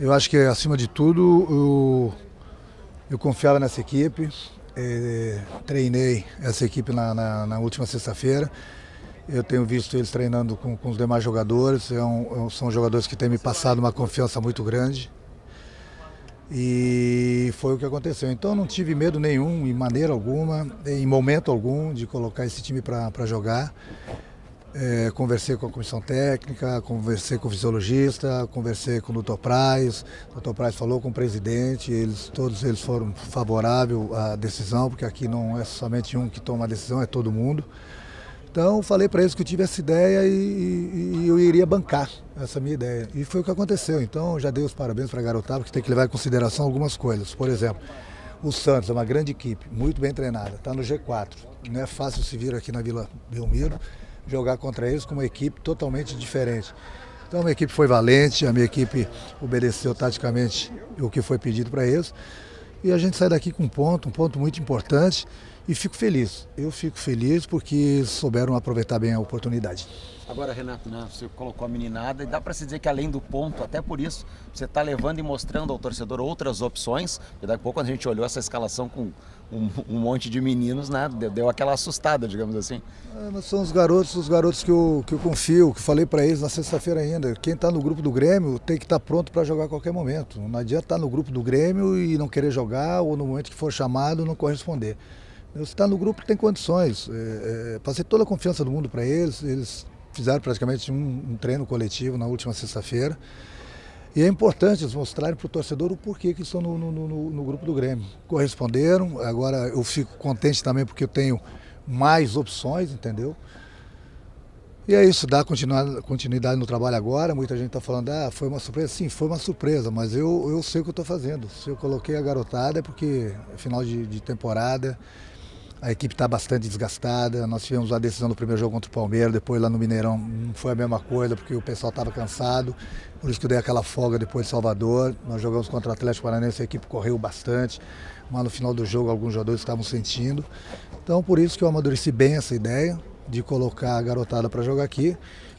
Eu acho que, acima de tudo, eu confiava nessa equipe. Treinei essa equipe na última sexta-feira. Eu tenho visto eles treinando com os demais jogadores. São jogadores que têm me passado uma confiança muito grande. E foi o que aconteceu. Então não tive medo nenhum, em maneira alguma, em momento algum, de colocar esse time para jogar. Conversei com a comissão técnica, conversei com o fisiologista, conversei com o doutor Praes. O doutor Praes falou com o presidente, todos eles foram favoráveis à decisão, porque aqui não é somente um que toma a decisão, é todo mundo. Então falei para eles que eu tive essa ideia e eu iria bancar essa minha ideia. E foi o que aconteceu. Então já dei os parabéns para a garotada, porque tem que levar em consideração algumas coisas. Por exemplo, o Santos é uma grande equipe, muito bem treinada, está no G4. Não é fácil se vir aqui na Vila Belmiro jogar contra eles com uma equipe totalmente diferente. Então a minha equipe foi valente, a minha equipe obedeceu taticamente o que foi pedido para eles. E a gente sai daqui com um ponto muito importante, e fico feliz. Eu fico feliz porque souberam aproveitar bem a oportunidade. Agora, Renato, né, você colocou a meninada e dá para se dizer que, além do ponto, até por isso, você está levando e mostrando ao torcedor outras opções. E daqui a pouco, quando a gente olhou essa escalação com um monte de meninos, né, deu aquela assustada, digamos assim. Mas são os garotos que eu confio, que falei para eles na sexta-feira ainda. Quem está no grupo do Grêmio tem que estar pronto para jogar a qualquer momento. Não adianta estar no grupo do Grêmio e não querer jogar, ou no momento que for chamado não corresponder. Você está no grupo, tem condições. Passei toda a confiança do mundo para eles. Eles fizeram praticamente um treino coletivo na última sexta-feira. E é importante eles mostrarem para o torcedor o porquê que estão no grupo do Grêmio. Corresponderam. Agora eu fico contente também porque eu tenho mais opções, entendeu? E é isso, dá continuidade no trabalho agora. Muita gente está falando, foi uma surpresa. Sim, foi uma surpresa, mas eu sei o que eu estou fazendo. Se eu coloquei a garotada é porque é final de temporada. A equipe está bastante desgastada, nós tivemos a decisão do primeiro jogo contra o Palmeiras, depois lá no Mineirão não foi a mesma coisa, porque o pessoal estava cansado, por isso que eu dei aquela folga depois de Salvador. Nós jogamos contra o Atlético Paranaense, a equipe correu bastante, mas no final do jogo alguns jogadores estavam sentindo. Então por isso que eu amadureci bem essa ideia de colocar a garotada para jogar aqui,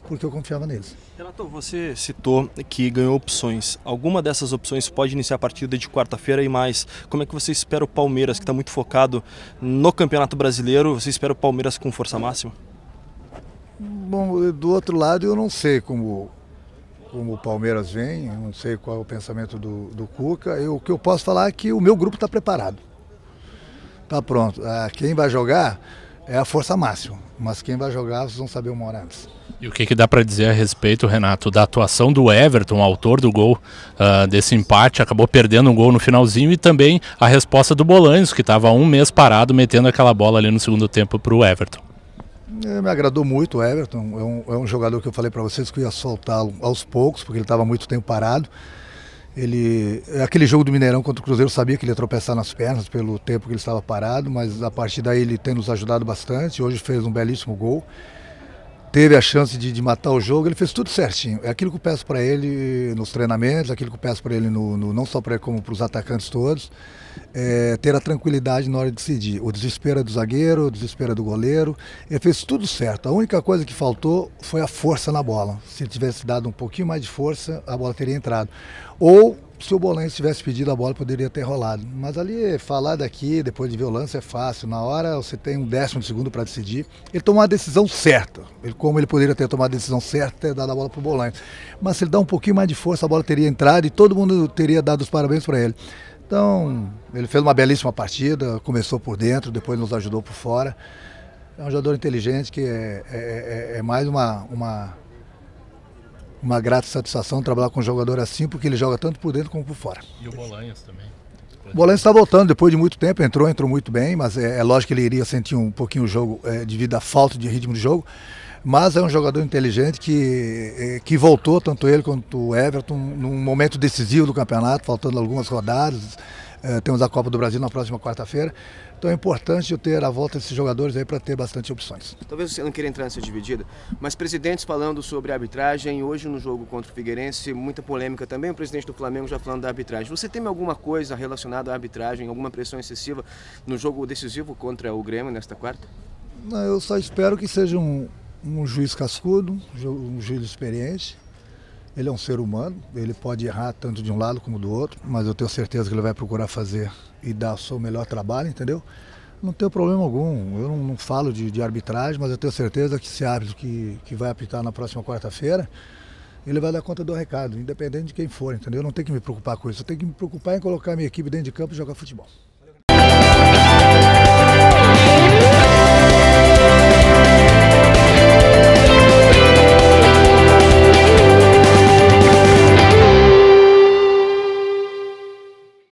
porque eu confiava neles. Renato, você citou que ganhou opções. Alguma dessas opções pode iniciar a partida de quarta-feira e mais. Como é que você espera o Palmeiras, que está muito focado no Campeonato Brasileiro? Você espera o Palmeiras com força máxima? Bom, do outro lado eu não sei como o Palmeiras vem, eu não sei qual é o pensamento do Cuca. O que eu posso falar é que o meu grupo está preparado. Está pronto. Quem vai jogar é a força máxima, mas quem vai jogar vocês vão saber uma hora antes. E o que dá para dizer a respeito, Renato, da atuação do Everton, autor do gol desse empate, acabou perdendo um gol no finalzinho, e também a resposta do Bolaños, que estava há um mês parado, metendo aquela bola ali no segundo tempo para o Everton. Me agradou muito o Everton, é um jogador que eu falei para vocês que eu ia soltá-lo aos poucos, porque ele estava muito tempo parado. Aquele jogo do Mineirão contra o Cruzeiro, eu sabia que ele ia tropeçar nas pernas pelo tempo que ele estava parado, mas a partir daí ele tem nos ajudado bastante. Hoje fez um belíssimo gol, teve a chance de matar o jogo, ele fez tudo certinho. É aquilo que eu peço para ele nos treinamentos, aquilo que eu peço para ele não só para ele como para os atacantes todos, ter a tranquilidade na hora de decidir. O desespero é do zagueiro, o desespero é do goleiro, ele fez tudo certo. A única coisa que faltou foi a força na bola. Se ele tivesse dado um pouquinho mais de força, a bola teria entrado. Ou se o Bolaños tivesse pedido a bola, poderia ter rolado. Mas ali, falar daqui, depois de ver o lance, é fácil. Na hora, você tem um décimo de segundo para decidir. Ele tomou a decisão certa. Como ele poderia ter tomado a decisão certa, ter dado a bola para o Bolaños. Mas se ele dá um pouquinho mais de força, a bola teria entrado e todo mundo teria dado os parabéns para ele. Então, ele fez uma belíssima partida, começou por dentro, depois nos ajudou por fora. É um jogador inteligente que é mais uma grata satisfação trabalhar com um jogador assim, porque ele joga tanto por dentro como por fora. E o Bolaños também? O Bolaños está voltando depois de muito tempo, entrou muito bem, mas é lógico que ele iria sentir um pouquinho o jogo devido à falta de ritmo de jogo, mas é um jogador inteligente que voltou, tanto ele quanto o Everton, num momento decisivo do campeonato, faltando algumas rodadas. Temos a Copa do Brasil na próxima quarta-feira. Então é importante eu ter a volta desses jogadores aí para ter bastante opções. Talvez você não queira entrar nessa dividida, mas presidentes falando sobre a arbitragem, hoje no jogo contra o Figueirense, muita polêmica também, o presidente do Flamengo já falando da arbitragem. Você teme alguma coisa relacionada à arbitragem, alguma pressão excessiva no jogo decisivo contra o Grêmio nesta quarta? Não, eu só espero que seja um um juiz cascudo, um juiz experiente. Ele é um ser humano, ele pode errar tanto de um lado como do outro, mas eu tenho certeza que ele vai procurar fazer e dar o seu melhor trabalho, entendeu? Não tenho problema algum, eu não falo de arbitragem, mas eu tenho certeza que esse árbitro que vai apitar na próxima quarta-feira, ele vai dar conta do recado, independente de quem for, entendeu? Eu não tenho que me preocupar com isso, eu tenho que me preocupar em colocar a minha equipe dentro de campo e jogar futebol.